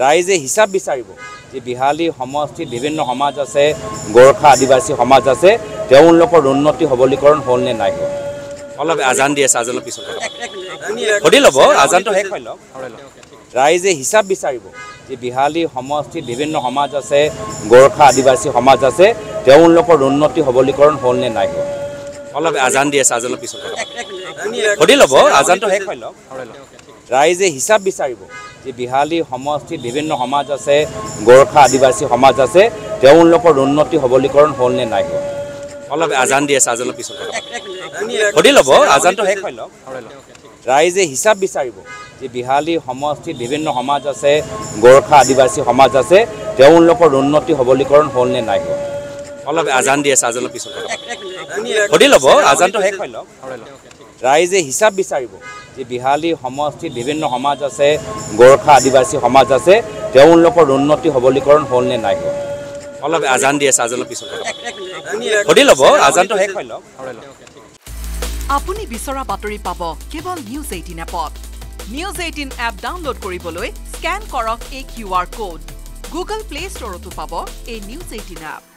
राइजे हिसाब विचार बिहाली समष्टि विभिन्न समाज आसे गोरखा आदिवासी समाज आसे उन्नति सबलीकरण हल ने ना अलग आजान दी आजान पीछे लब आजान तो शेष राइजे हिसाब विचार बिहाली समष्टि विभिन्न समाज आसे गोरखा आदिवासी समाज आसे उन्नति सबलीकरण हल ने ना अलग आजान दी आजान पीछे लब आजान तो शेष राइजे हिसाब विचार बिहाली समष्टि विभिन्न समाज आसे गोरखा आदिवासी समाज आसे उन्नति सबलीकरण हल ने ना अलग आजान दी आजान पीछे लब आजान तो शेष राइजे हिसाब विचार बिहाली समष्टि विभिन्न समाज आसे गोरखा आदिवासी समाज आसे उन्नति सबलीकरण हल ने ना अलग आजान दी आजान पीछे लब आजान तो शेष राइजे हिसाब विचार बिहाली समष्टि विभिन्न समाज आसे गोरखा आदिवासी समाज आसे उन्नति सबलीकरण हल ने ना अलग आजान दी आजान पीछे लब आजान तो शेष आपुनी विचरा बातरी पाब केवल न्यूज 18 एपत। न्यूज 18 एप डाउनलोड स्कैन करक ए QR code. Google Play Store पाब ए न्यूज 18 एप।